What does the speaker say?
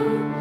you.